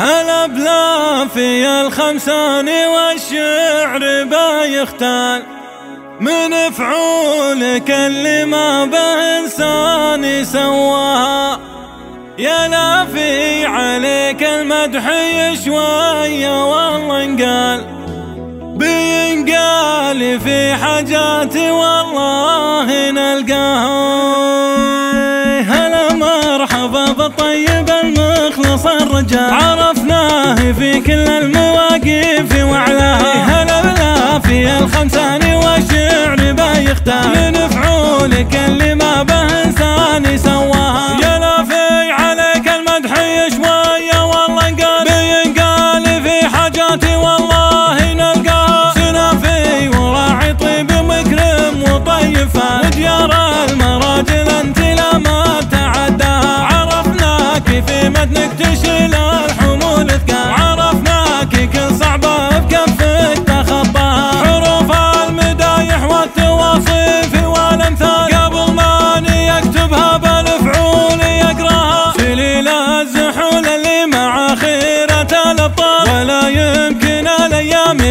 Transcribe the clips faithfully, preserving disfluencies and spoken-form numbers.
هلا بلافي الخمسان والشعر بايختال، من فعولك اللي ما به انسان سواها. يا لافي عليك المدح شوية والله انقال، بينقال في حاجات والله نلقاها. هلا مرحبا بالطيب المخلص الرجال، عرفناه في كل المواقف وعلاها. هلا بلافي الخمسان والشعر بايختال، من فعولك اللي ما به انسان سواها.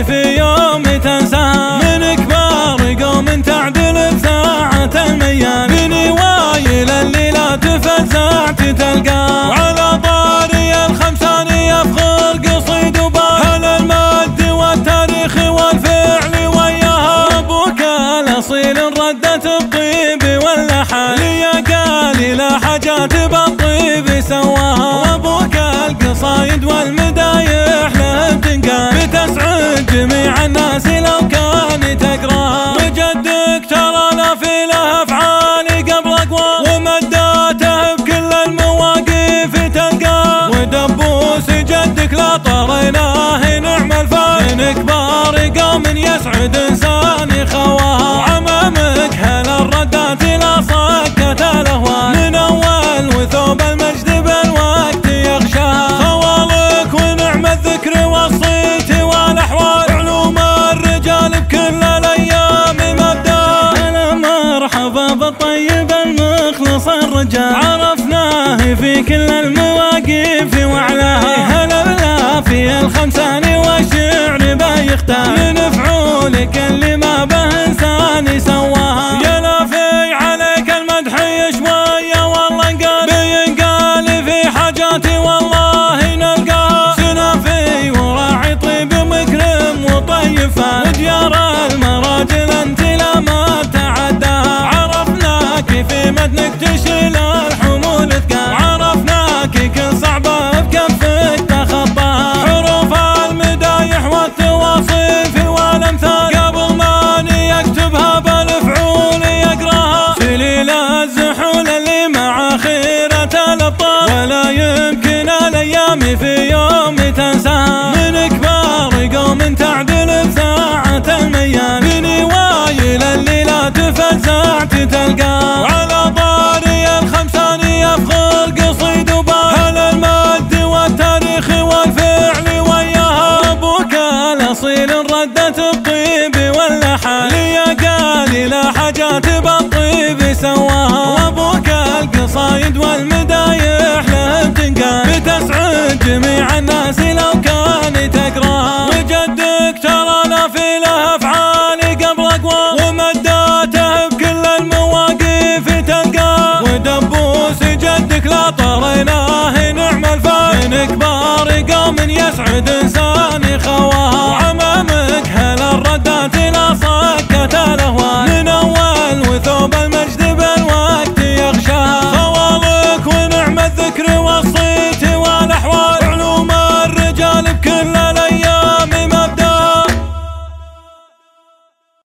في يوم تنساها، من كبار قوم تعدل بساعة الميال، من وايل اللي لا تفزع تتلقاه. على طاري الخمسان يفخر قصيد وبال، هلا المد والتاريخ والفعل وياها. ابوك الاصيل ردت الطيب واللحن، لي قال حاجات بالطيب سواها. وابوك القصايد والمدايح له بتنقال، بتسعد جميع الناس لو كان تقراها. وجدك ترى لافي له افعال قبل اقوال، ومداته بكل المواقف تلقاه. ودبوس جدك لا طريناه نعم الفال، من كبار قوم يسعد انسان خواها. وعمامك هلا الردات لا صكت الاهوال، من اول وثوب المجد بالوقت يغشاها. خوالك ونعم الذكر والصيت والاحوال، علوم الرجال بكل الايام مبداه. هلا مرحبا بالطيب المخلص الرجال، عرفناه في كل المواقف وعلاها. هلا بلافي الخمسان والشعر بايختال، من فعولك اللي ما به انسان سواها. يا لافي عليك المدح شوية والله انقال، بينقال في حاجاتي والله نلقاها. سنافي وراعي طيب مكرم وطيب فال، وديار المراجل انت لا ما تعداها. عرفناك في متنك تشيل الحمول ثقال، عرفناك كل صعبة بكفك تخطاها. حروف المدايح والتواصيف والامثال، قبل ماني اكتبها بالفعول يقراها. سليل الزحول اللي مع خيرة الابطال، ولا يمكن الايام في يوم تنساها. من كبار قوم تعدل بساعة الميال، من وايل اللي لا تفزع تتلقاه. على طاري الخمسان يفخر قصيد وبال، هلا المد والتاريخ والفعل وياها. ابوك الاصيل ردت الطيب واللحن، لي قال لا حاجات بالطيب سواها. وابوك القصايد والمدايح له بتنقال، بتسعد جميع الناس لو كان تقراها. وجدك ترى لافي له افعال قبل اقوال، ومداته بكل المواقف تلقاه. ودبوس جدك لا طريناه نعم الفال، من كبار قوم يسعد انسان يخوف.